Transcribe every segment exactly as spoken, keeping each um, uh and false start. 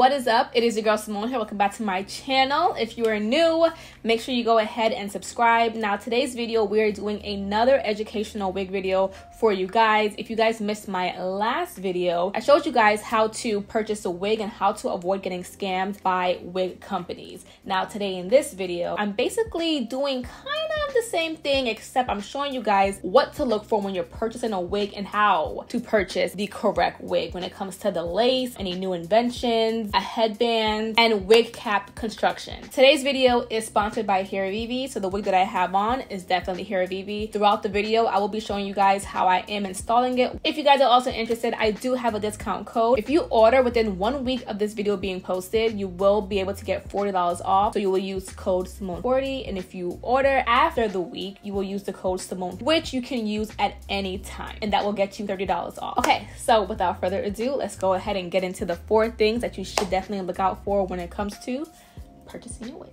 What is up? It is your girl Simone here. Welcome back to my channel. If you are new, make sure you go ahead and subscribe. Now today's video, we are doing another educational wig video for you guys. If you guys missed my last video, I showed you guys how to purchase a wig and how to avoid getting scammed by wig companies. Now today in this video, I'm basically doing kind of the same thing, except I'm showing you guys what to look for when you're purchasing a wig and how to purchase the correct wig when it comes to the lace, any new inventions, a headband, and wig cap construction. Today's video is sponsored by Hairvivi, so the wig that I have on is definitely Hairvivi. Throughout the video, I will be showing you guys how I am installing it. If you guys are also interested, I do have a discount code. If you order within one week of this video being posted, you will be able to get forty dollars off. So you will use code Simone forty, and if you order after the week, you will use the code Simone, which you can use at any time, and that will get you thirty dollars off. Okay, so without further ado, let's go ahead and get into the four things that you should definitely look out for when it comes to purchasing your wig.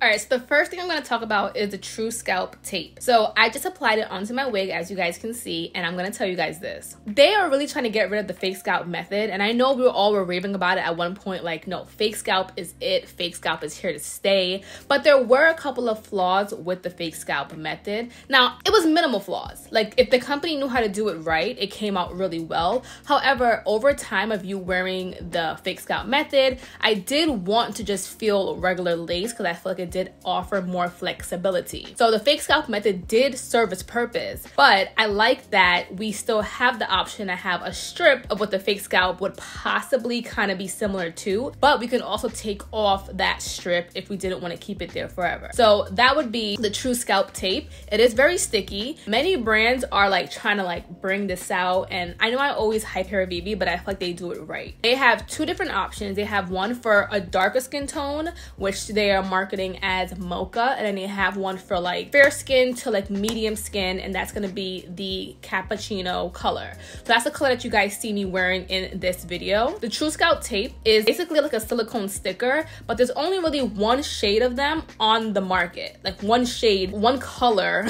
Alright, so the first thing I'm going to talk about is the True-scalp tape. So I just applied it onto my wig, as you guys can see, and I'm going to tell you guys this. They are really trying to get rid of the fake scalp method, and I know we were all were raving about it at one point, like, no, fake scalp is it, fake scalp is here to stay. But there were a couple of flaws with the fake scalp method. Now, it was minimal flaws. Like, if the company knew how to do it right, it came out really well. However, over time of you wearing the fake scalp method, I did want to just feel regular lace because I feel like it did offer more flexibility. So the fake scalp method did serve its purpose, but I like that we still have the option to have a strip of what the fake scalp would possibly kind of be similar to, but we can also take off that strip if we didn't want to keep it there forever. So that would be the True-scalp tape. It is very sticky. Many brands are like trying to like bring this out, and I know I always hype Hairvivi, but I feel like they do it right. They have two different options. They have one for a darker skin tone, which they are marketing as mocha, and then they have one for like fair skin to like medium skin, and that's gonna be the cappuccino color. So that's the color that you guys see me wearing in this video. The True-scalp tape is basically like a silicone sticker, but there's only really one shade of them on the market, like one shade, one color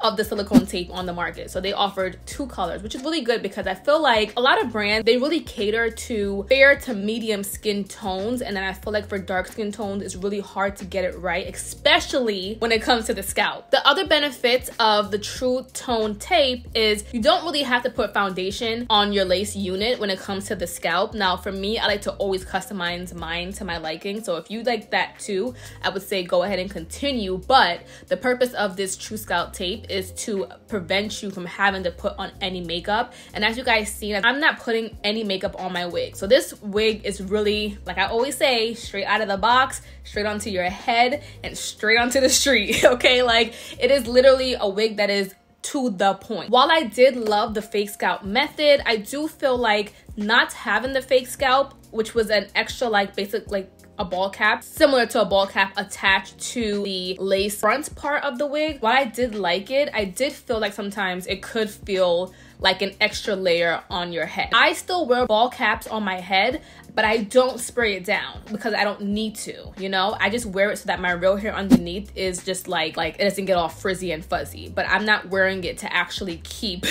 of the silicone tape on the market. So they offered two colors, which is really good because I feel like a lot of brands, they really cater to fair to medium skin tones, and then I feel like for dark skin tones, it's really hard to get it right. Right, especially when it comes to the scalp. The other benefits of the True Tone tape is you don't really have to put foundation on your lace unit when it comes to the scalp. Now for me, I like to always customize mine to my liking, so if you like that too, I would say go ahead and continue, but the purpose of this True Scalp tape is to prevent you from having to put on any makeup. And as you guys see, I'm not putting any makeup on my wig, so this wig is really, like I always say, straight out of the box, straight onto your head and straight onto the street. Okay, like it is literally a wig that is to the point. While I did love the fake scalp method, I do feel like not having the fake scalp, which was an extra like basic like a ball cap, similar to a ball cap attached to the lace front part of the wig, while I did like it, I did feel like sometimes it could feel like an extra layer on your head. I still wear ball caps on my head, but I don't spray it down because I don't need to, you know? I just wear it so that my real hair underneath is just like, like it doesn't get all frizzy and fuzzy, but I'm not wearing it to actually keep,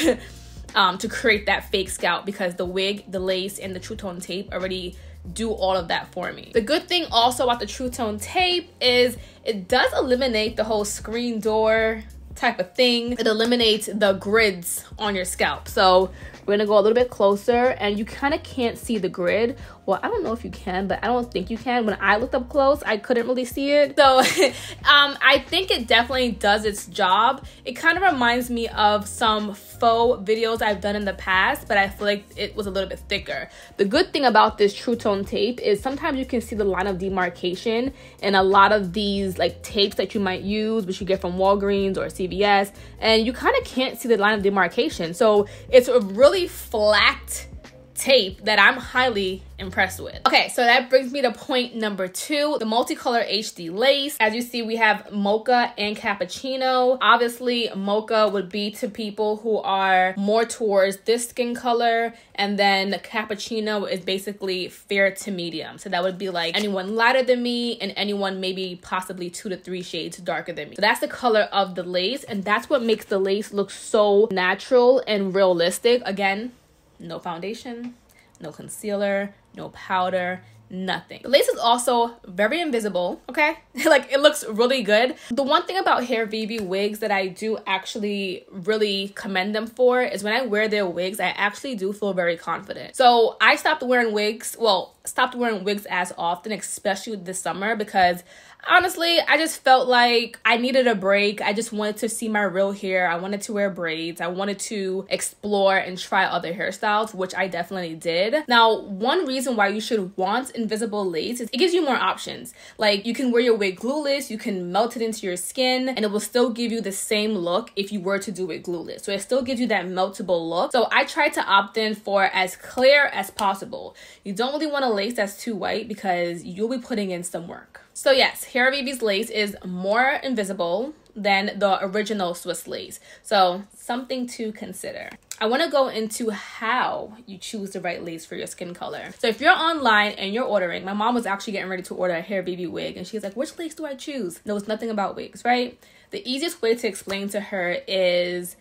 um, to create that fake scalp, because the wig, the lace, and the True Tone tape already do all of that for me. The good thing also about the True Tone tape is it does eliminate the whole screen door type of thing. It eliminates the grids on your scalp. So we're gonna go a little bit closer, and you kind of can't see the grid. Well, I don't know if you can, but I don't think you can. When I looked up close, I couldn't really see it. So um, I think it definitely does its job. It kind of reminds me of some faux videos I've done in the past, but I feel like it was a little bit thicker. The good thing about this True Tone tape is sometimes you can see the line of demarcation in a lot of these like tapes that you might use, which you get from Walgreens or C V S, and you kind of can't see the line of demarcation. So it's a really flat tape that I'm highly impressed with. Okay, so that brings me to point number two, the multicolor H D lace. As you see, we have mocha and cappuccino. Obviously, mocha would be to people who are more towards this skin color, and then the cappuccino is basically fair to medium. So that would be like anyone lighter than me and anyone maybe possibly two to three shades darker than me. So that's the color of the lace, and that's what makes the lace look so natural and realistic. Again, no foundation, no concealer, no powder, nothing. The lace is also very invisible, okay? Like, it looks really good. The one thing about Hairvivi wigs that I do actually really commend them for is when I wear their wigs, I actually do feel very confident. So I stopped wearing wigs, well, stopped wearing wigs as often, especially this summer, because honestly, I just felt like I needed a break. I just wanted to see my real hair. I wanted to wear braids. I wanted to explore and try other hairstyles, which I definitely did. Now, one reason why you should want invisible lace is it gives you more options. Like, you can wear your wig glueless, you can melt it into your skin, and it will still give you the same look if you were to do it glueless. So it still gives you that meltable look. So I tried to opt in for as clear as possible. You don't really want a lace that's too white because you'll be putting in some work. So yes, Hairvivi's lace is more invisible than the original Swiss lace. So something to consider. I want to go into how you choose the right lace for your skin color. So if you're online and you're ordering, my mom was actually getting ready to order a Hairvivi wig and she's like, which lace do I choose? Knows nothing about wigs, right? The easiest way to explain to her is,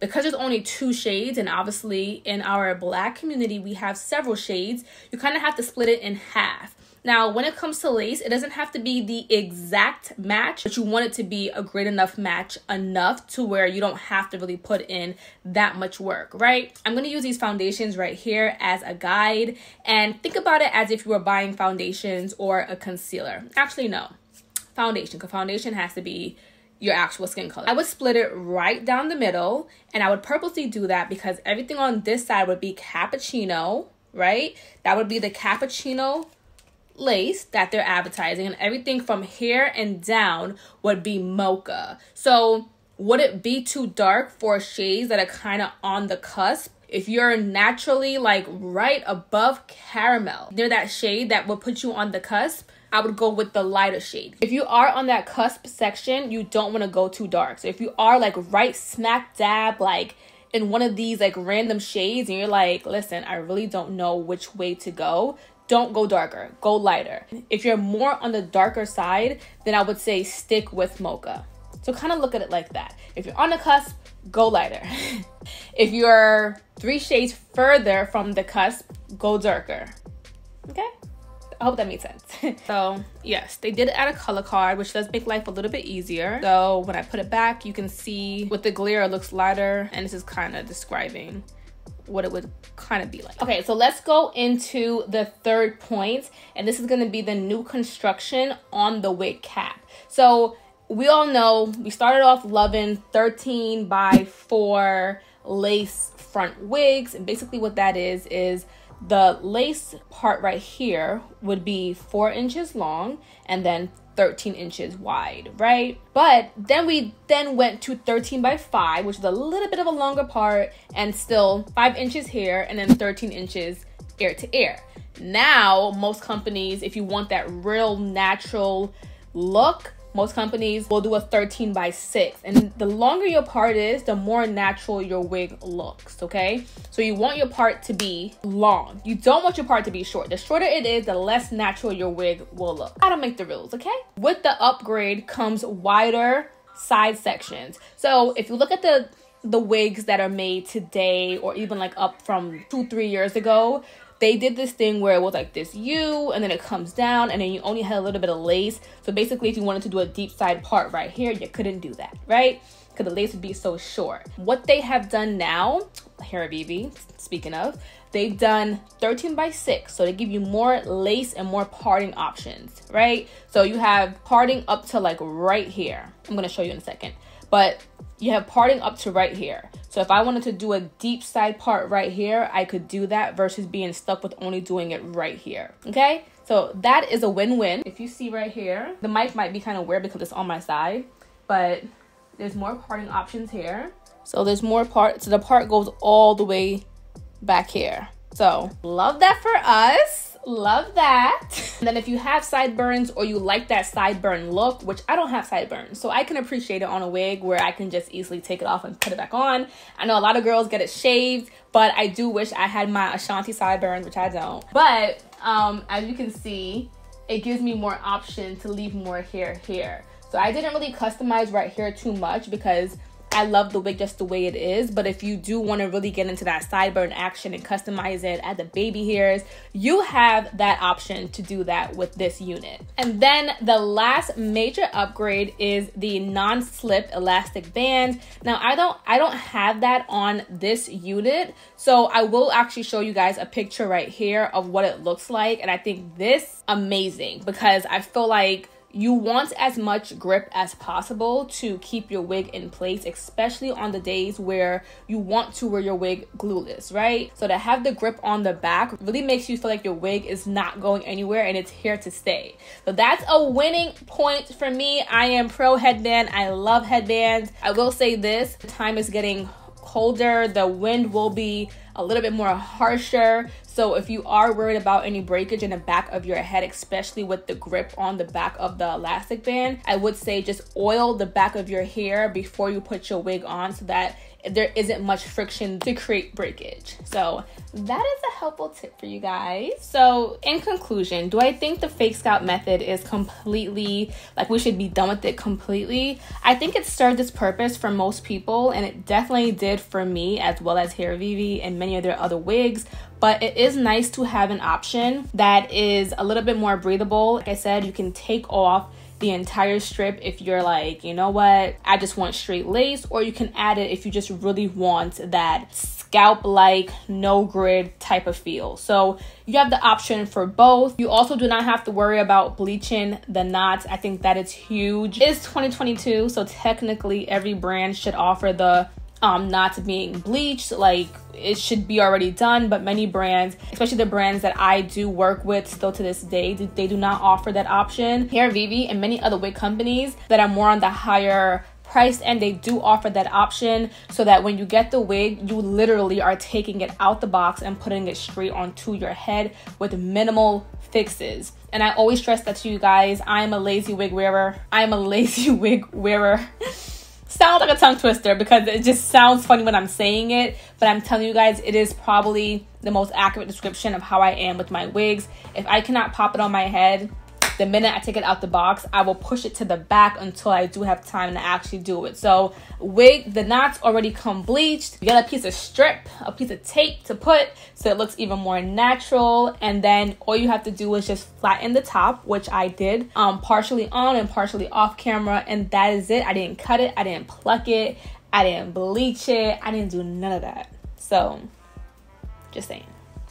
because there's only two shades, and obviously in our Black community we have several shades, you kind of have to split it in half. Now, when it comes to lace, it doesn't have to be the exact match, but you want it to be a great enough match enough to where you don't have to really put in that much work, right? I'm going to use these foundations right here as a guide, and think about it as if you were buying foundations or a concealer. Actually, no. Foundation, because foundation has to be your actual skin color. I would split it right down the middle, and I would purposely do that because everything on this side would be cappuccino, right? That would be the cappuccino lace that they're advertising, and everything from here and down would be mocha. So would it be too dark for shades that are kind of on the cusp? If you're naturally like right above caramel, near that shade that will put you on the cusp, I would go with the lighter shade. If you are on that cusp section, you don't want to go too dark. So if you are like right smack dab like in one of these like random shades and you're like, listen, I really don't know which way to go, don't go darker, go lighter. If you're more on the darker side, then I would say stick with mocha. So kind of look at it like that. If you're on the cusp, go lighter. If you're three shades further from the cusp, go darker. Okay? I hope that made sense. So yes, they did add a color card, which does make life a little bit easier. So when I put it back, you can see with the glare, it looks lighter. And this is kind of describing what it would kind of be like. Okay, so let's go into the third point, and this is going to be the new construction on the wig cap. So we all know we started off loving thirteen by four lace front wigs, and basically what that is is the lace part right here would be four inches long and then thirteen inches wide, right? But then we then went to thirteen by five, which is a little bit of a longer part, and still five inches here and then thirteen inches ear to ear. Now, most companies, if you want that real natural look, most companies will do a thirteen by six, and the longer your part is, the more natural your wig looks, okay? So you want your part to be long. You don't want your part to be short. The shorter it is, the less natural your wig will look. I don't make the rules, okay? With the upgrade comes wider side sections. So if you look at the, the wigs that are made today, or even like up from two, three years ago, they did this thing where it was like this U, and then it comes down, and then you only had a little bit of lace. So basically, if you wanted to do a deep side part right here, you couldn't do that, right? Because the lace would be so short. What they have done now, Hairvivi, speaking of, they've done thirteen by six. So they give you more lace and more parting options, right? So you have parting up to like right here. I'm going to show you in a second. But you have parting up to right here. So if I wanted to do a deep side part right here, I could do that versus being stuck with only doing it right here, okay? So that is a win-win. If you see right here, the mic might be kind of weird because it's on my side, but there's more parting options here. So there's more part, so the part goes all the way back here. So love that for us. Love that. And then if you have sideburns or you like that sideburn look, which I don't have sideburns, so I can appreciate it on a wig where I can just easily take it off and put it back on. I know a lot of girls get it shaved, but I do wish I had my Ashanti sideburns, which I don't. But um, as you can see, it gives me more option to leave more hair here. So I didn't really customize right here too much because I love the wig just the way it is, but if you do want to really get into that sideburn action and customize it, add the baby hairs, you have that option to do that with this unit. And then the last major upgrade is the non-slip elastic band. Now I don't I don't have that on this unit, so I will actually show you guys a picture right here of what it looks like, and I think this is amazing because I feel like you want as much grip as possible to keep your wig in place, especially on the days where you want to wear your wig glueless, right? So to have the grip on the back really makes you feel like your wig is not going anywhere and it's here to stay. So that's a winning point for me. I am pro headband. I love headbands. I will say this, the time is getting colder. The wind will be a little bit more harsher. So if you are worried about any breakage in the back of your head, especially with the grip on the back of the elastic band, I would say just oil the back of your hair before you put your wig on so that there isn't much friction to create breakage. So that is a helpful tip for you guys. So in conclusion, do I think the fake scalp method is completely, like we should be done with it completely? I think it served its purpose for most people, and it definitely did for me, as well as Hairvivi and many of their other wigs. But it is nice to have an option that is a little bit more breathable. Like I said, you can take off the entire strip if you're like, you know what, I just want straight lace, or you can add it if you just really want that scalp-like, no-grid type of feel. So you have the option for both. You also do not have to worry about bleaching the knots. I think that is huge. It's twenty twenty-two, so technically every brand should offer the um knots being bleached. Like, it should be already done, but many brands, especially the brands that I do work with still to this day, they do not offer that option. Hairvivi and many other wig companies that are more on the higher price, and they do offer that option so that when you get the wig, you literally are taking it out the box and putting it straight onto your head with minimal fixes. And I always stress that to you guys. I am a lazy wig wearer. I am a lazy wig wearer. Sounds like a tongue twister because it just sounds funny when I'm saying it, but I'm telling you guys, it is probably the most accurate description of how I am with my wigs. If I cannot pop it on my head, the minute I take it out the box, I will push it to the back until I do have time to actually do it. So wig, the knots already come bleached. You got a piece of strip, a piece of tape to put so it looks even more natural. And then all you have to do is just flatten the top, which I did um, partially on and partially off camera. And that is it. I didn't cut it. I didn't pluck it. I didn't bleach it. I didn't do none of that. So just saying.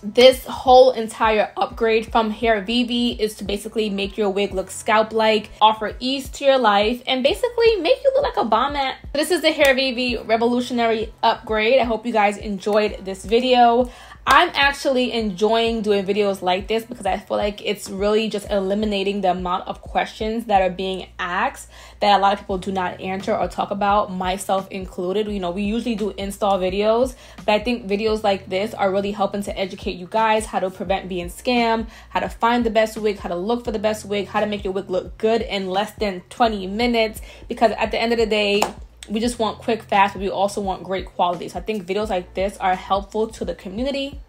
This whole entire upgrade from Hairvivi is to basically make your wig look scalp-like, offer ease to your life, and basically make you look like a bomb at. This is the Hairvivi revolutionary upgrade. I hope you guys enjoyed this video. I'm actually enjoying doing videos like this because I feel like it's really just eliminating the amount of questions that are being asked that a lot of people do not answer or talk about, myself included. You know, we usually do install videos, but I think videos like this are really helping to educate you guys how to prevent being scammed, how to find the best wig, how to look for the best wig, how to make your wig look good in less than twenty minutes, because at the end of the day, we just want quick, fast, but we also want great quality. So I think videos like this are helpful to the community.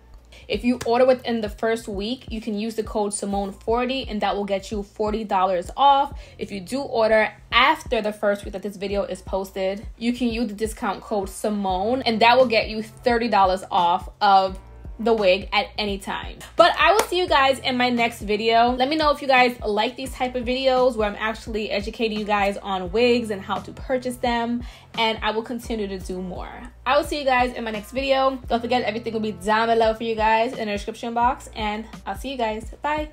If you order within the first week, you can use the code Simone forty and that will get you forty dollars off. If you do order after the first week that this video is posted, you can use the discount code Simone and that will get you thirty dollars off of the wig at any time. But I will see you guys in my next video. Let me know if you guys like these type of videos where I'm actually educating you guys on wigs and how to purchase them, and I will continue to do more. I will see you guys in my next video. Don't forget, everything will be down below for you guys in the description box, and I'll see you guys. Bye.